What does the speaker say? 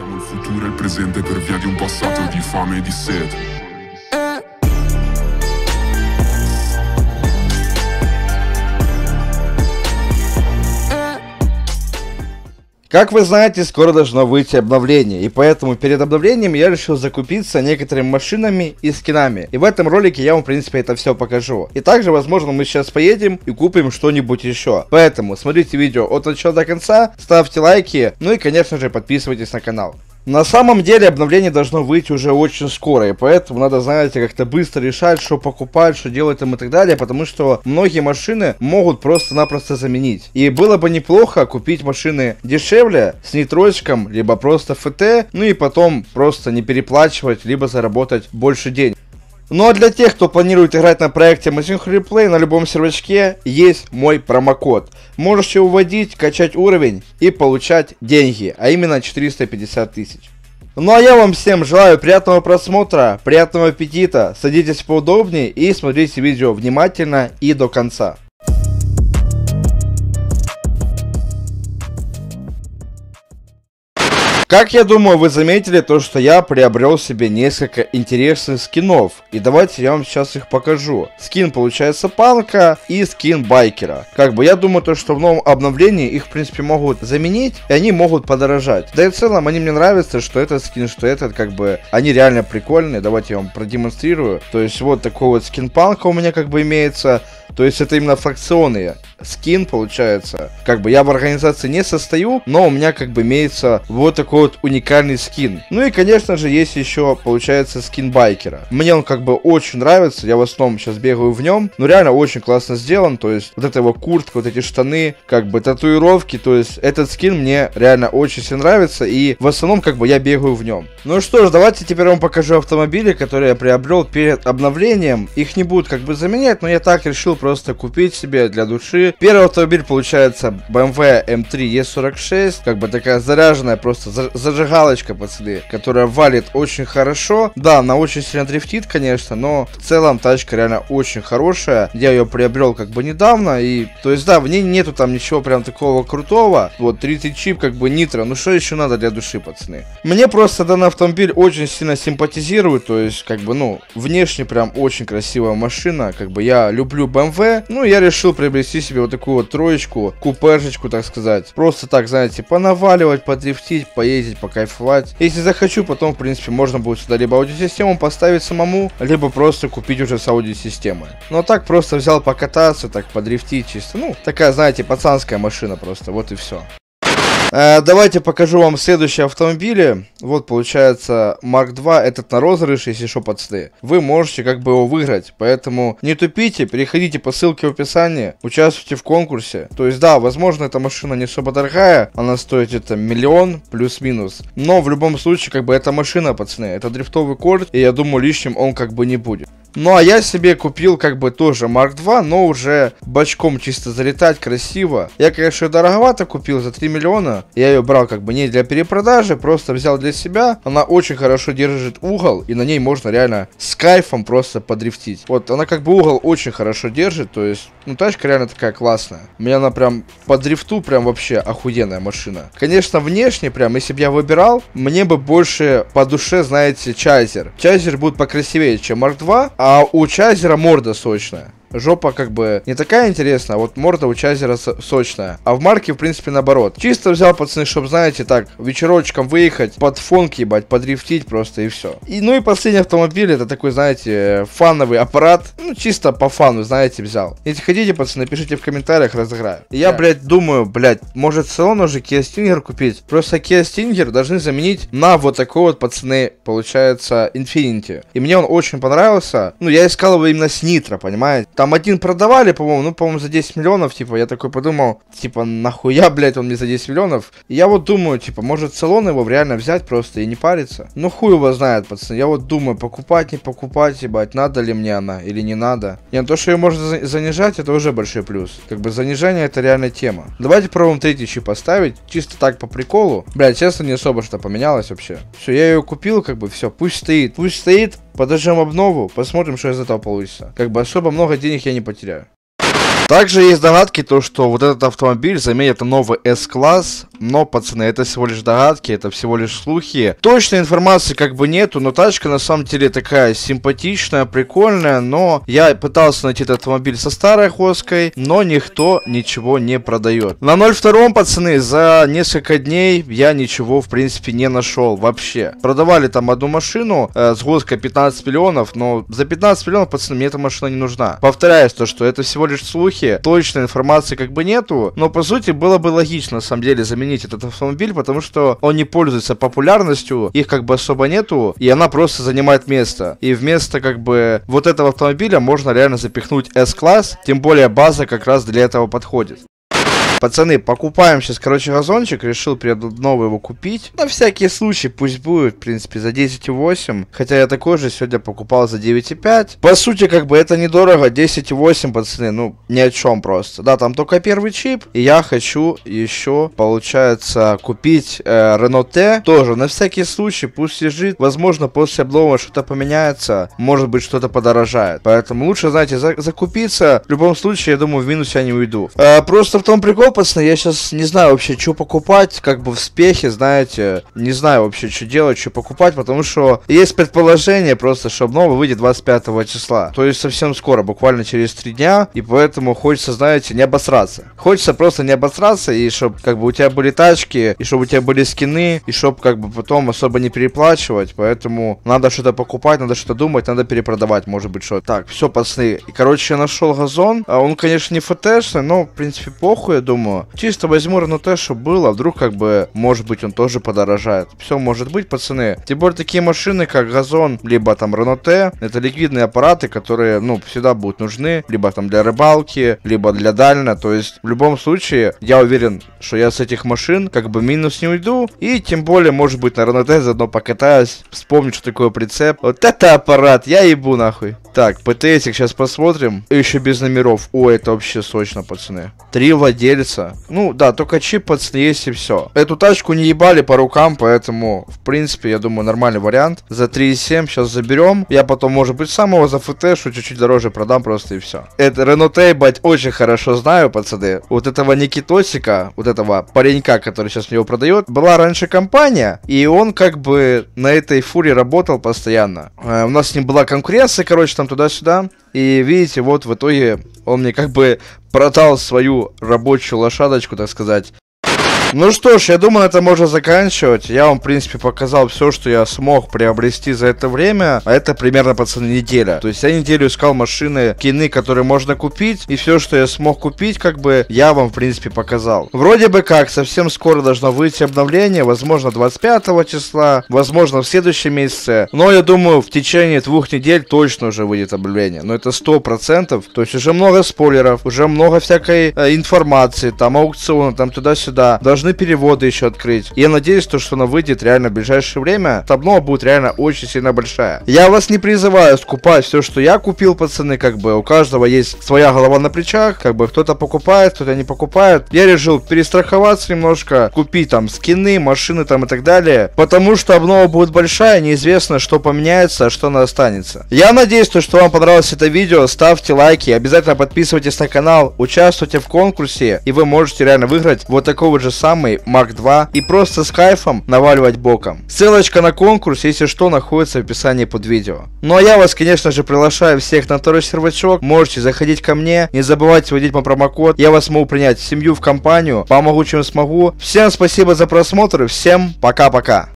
Siamo il futuro e il presente per via di un passato di fame e di sete. Как вы знаете, скоро должно выйти обновление, и поэтому перед обновлением я решил закупиться некоторыми машинами и скинами. И в этом ролике я вам, в принципе, это все покажу. И также, возможно, мы сейчас поедем и купим что-нибудь еще. Поэтому смотрите видео от начала до конца, ставьте лайки, ну и, конечно же, подписывайтесь на канал. На самом деле обновление должно выйти уже очень скоро, и поэтому надо, знаете, как-то быстро решать, что покупать, что делать там и так далее, потому что многие машины могут просто-напросто заменить. И было бы неплохо купить машины дешевле, с нейтрочком, либо просто ФТ, ну и потом просто не переплачивать, либо заработать больше денег. Ну а для тех, кто планирует играть на проекте Amazing RP на любом сервачке, есть мой промокод. Можете уводить, качать уровень и получать деньги, а именно 450 тысяч. Ну а я вам всем желаю приятного просмотра, приятного аппетита, садитесь поудобнее и смотрите видео внимательно и до конца. Как я думаю, вы заметили то, что я приобрел себе несколько интересных скинов. И давайте я вам сейчас их покажу. Скин получается панка и скин байкера. Как бы я думаю, то, что в новом обновлении их, в принципе, могут заменить и они могут подорожать. Да и в целом они мне нравятся, что этот скин, что этот, как бы они реально прикольные. Давайте я вам продемонстрирую. То есть вот такой вот скин панка у меня как бы имеется. То есть это именно фракционные скин получается. Как бы я в организации не состою, но у меня как бы имеется вот такой вот уникальный скин. Ну и конечно же есть еще получается скин байкера. Мне он как бы очень нравится, я в основном сейчас бегаю в нем. Но реально очень классно сделан, то есть вот эта его куртка, вот эти штаны, как бы татуировки. То есть этот скин мне реально очень сильно нравится и в основном как бы я бегаю в нем. Ну что ж, давайте теперь я вам покажу автомобили, которые я приобрел перед обновлением. Их не будут как бы заменять, но я так решил просто купить себе для души. Первый автомобиль получается BMW M3 E46, как бы такая заряженная просто зажигалочка, пацаны, которая валит очень хорошо. Да, она очень сильно дрифтит, конечно, но в целом тачка реально очень хорошая. Я ее приобрел как бы недавно и, то есть да, в ней нету там ничего прям такого крутого. Вот 30 чип как бы нитро, ну что еще надо для души, пацаны. Мне просто данный автомобиль очень сильно симпатизирует, то есть как бы ну внешне прям очень красивая машина, как бы я люблю BMW. Ну, я решил приобрести себе вот такую вот троечку, купешечку, так сказать. Просто так, знаете, понаваливать, подрифтить, поездить, покайфовать. Если захочу, потом, в принципе, можно будет сюда либо аудиосистему поставить самому, либо просто купить уже с аудиосистемой. Но так просто взял покататься, так подрифтить чисто. Ну, такая, знаете, пацанская машина просто, вот и все. Давайте покажу вам следующие автомобили. Вот получается Mark II, этот на розыгрыш, если что, пацаны. Вы можете как бы его выиграть, поэтому не тупите, переходите по ссылке в описании, участвуйте в конкурсе. То есть да, возможно эта машина не особо дорогая, она стоит это миллион плюс-минус. Но в любом случае как бы эта машина, пацаны, это дрифтовый корт, и я думаю лишним он как бы не будет. Ну а я себе купил как бы тоже Mark II, но уже бочком чисто залетать красиво. Я, конечно, дороговато купил, за 3 миллиона. Я ее брал как бы не для перепродажи, просто взял для себя. Она очень хорошо держит угол, и на ней можно реально с кайфом просто подрифтить. Вот, она как бы угол очень хорошо держит, то есть, ну тачка реально такая классная. У меня она прям по дрифту прям вообще охуенная машина. Конечно, внешне прям, если бы я выбирал, мне бы больше по душе, знаете, Chaser. Chaser будет покрасивее, чем Mark II. А у Чайзера морда сочная. Жопа как бы не такая интересная, а вот морда у Чайзера сочная. А в марке, в принципе, наоборот. Чисто взял, пацаны, чтобы, знаете, так, вечерочком выехать, под фонк, ебать, подрифтить просто и все. И, ну и последний автомобиль, это такой, знаете, фановый аппарат. Ну, чисто по фану, знаете, взял. Если хотите, пацаны, пишите в комментариях, разыграю. Я, блядь, думаю, блядь, может салон уже Kia Stinger купить. Просто Kia Stinger должны заменить на вот такой вот, пацаны, получается, Infiniti. И мне он очень понравился. Ну, я искал его именно с нитро, понимаете? Там один продавали, по-моему, ну, по-моему, за 10 миллионов, типа, я такой подумал, типа, нахуя, блядь, он мне за 10 миллионов? И я вот думаю, типа, может, салон его реально взять просто и не париться? Ну, хуй его знает, пацаны, я вот думаю, покупать, не покупать, ебать, надо ли мне она или не надо? Не, то, что ее можно занижать, это уже большой плюс. Как бы занижение, это реальная тема. Давайте пробуем третий чип поставить, чисто так, по приколу. Блядь, честно, не особо что поменялось вообще. Все, я ее купил, как бы, все, пусть стоит, подождем обнову, посмотрим, что из этого получится. Как бы особо много денег я не потеряю. Также есть догадки, то что вот этот автомобиль заменит новый S-класс, но, пацаны, это всего лишь догадки, это всего лишь слухи. Точной информации как бы нету, но тачка на самом деле такая симпатичная, прикольная, но я пытался найти этот автомобиль со старой хоской, но никто ничего не продает. На 0.2, пацаны, за несколько дней я ничего, в принципе, не нашел вообще. Продавали там одну машину с гоской 15 миллионов, но за 15 миллионов, пацаны, мне эта машина не нужна. Повторяюсь, то что это всего лишь слухи. Точной информации как бы нету, но по сути было бы логично на самом деле заменить этот автомобиль, потому что он не пользуется популярностью, их как бы особо нету, и она просто занимает место. И вместо как бы вот этого автомобиля можно реально запихнуть S-класс, тем более база как раз для этого подходит. Пацаны, покупаем сейчас, короче, газончик. Решил новый его купить. На всякий случай, пусть будет, в принципе, за 10,8. Хотя я такой же сегодня покупал за 9,5. По сути, как бы это недорого. 10,8, пацаны, ну, ни о чем просто. Да, там только первый чип. И я хочу еще, получается, купить Renault T. Тоже, на всякий случай, пусть лежит. Возможно, после облома что-то поменяется. Может быть, что-то подорожает. Поэтому лучше, знаете, закупиться. В любом случае, я думаю, в минус я не уйду. Просто в том прикол, пацаны, я сейчас не знаю вообще, что покупать, как бы в спехе, знаете, не знаю вообще, что делать, что покупать, потому что есть предположение просто, что обнова выйдет 25 числа, то есть совсем скоро, буквально через 3 дня, и поэтому хочется, знаете, не обосраться. Хочется просто не обосраться, и чтобы как бы у тебя были тачки, и чтобы у тебя были скины, и чтобы как бы потом особо не переплачивать, поэтому надо что-то покупать, надо что-то думать, надо перепродавать, может быть, что-то. Так, все, пацаны, и, короче, я нашел газон, он, конечно, не ФТшный, но, в принципе, похуй, я думаю. Чисто возьму Renault, что было, вдруг как бы, может быть, он тоже подорожает. Все может быть, пацаны. Тем более такие машины, как Газон, либо там Renault, это ликвидные аппараты, которые, ну, всегда будут нужны, либо там для рыбалки, либо для дальня. То есть в любом случае, я уверен, что я с этих машин как бы минус не уйду. И тем более, может быть, на Renault заодно покатаюсь, вспомню, что такое прицеп. Вот это аппарат, я ебу нахуй. Так, ПТСик сейчас посмотрим. И еще без номеров. О, это вообще сочно, пацаны. 3 владельца. Ну, да, только чип, пацаны, есть и все. Эту тачку не ебали по рукам, поэтому, в принципе, я думаю, нормальный вариант. За 3,7 сейчас заберем. Я потом, может быть, самого за ФТшу чуть-чуть дороже продам просто и все. Это Renault, ебать, очень хорошо знаю, пацаны. Вот этого Никитосика, вот этого паренька, который сейчас его продает, была раньше компания, и он как бы на этой фуре работал постоянно. У нас с ним была конкуренция, короче, там туда-сюда. И видите, вот в итоге он мне как бы продал свою рабочую лошадочку, так сказать. Ну что ж, я думаю, это можно заканчивать. Я вам, в принципе, показал все, что я смог приобрести за это время. А это примерно, пацаны, неделя. То есть я неделю искал машины, скины, которые можно купить. И все, что я смог купить, как бы, я вам, в принципе, показал. Вроде бы как, совсем скоро должно выйти обновление. Возможно, 25 числа. Возможно, в следующем месяце. Но я думаю, в течение 2 недель точно уже выйдет обновление. Но это 100%. То есть уже много спойлеров, уже много всякой информации. Там аукциона, там туда-сюда. Должны переводы еще открыть. Я надеюсь, то, что она выйдет реально в ближайшее время. Обнова будет реально очень сильно большая. Я вас не призываю скупать все, что я купил, пацаны. Как бы у каждого есть своя голова на плечах. Как бы кто-то покупает, кто-то не покупает. Я решил перестраховаться немножко. Купить там скины, машины там и так далее. Потому что обнова будет большая. Неизвестно, что поменяется, а что она останется. Я надеюсь, то, что вам понравилось это видео. Ставьте лайки. Обязательно подписывайтесь на канал. Участвуйте в конкурсе. И вы можете реально выиграть вот такого же самого. Mark II и просто с кайфом наваливать боком. Ссылочка на конкурс, если что, находится в описании под видео. Ну а я вас, конечно же, приглашаю всех на второй сервачок. Можете заходить ко мне, не забывайте вводить мой промокод. Я вас могу принять в семью, в компанию, помогу чем смогу. Всем спасибо за просмотр и всем пока-пока.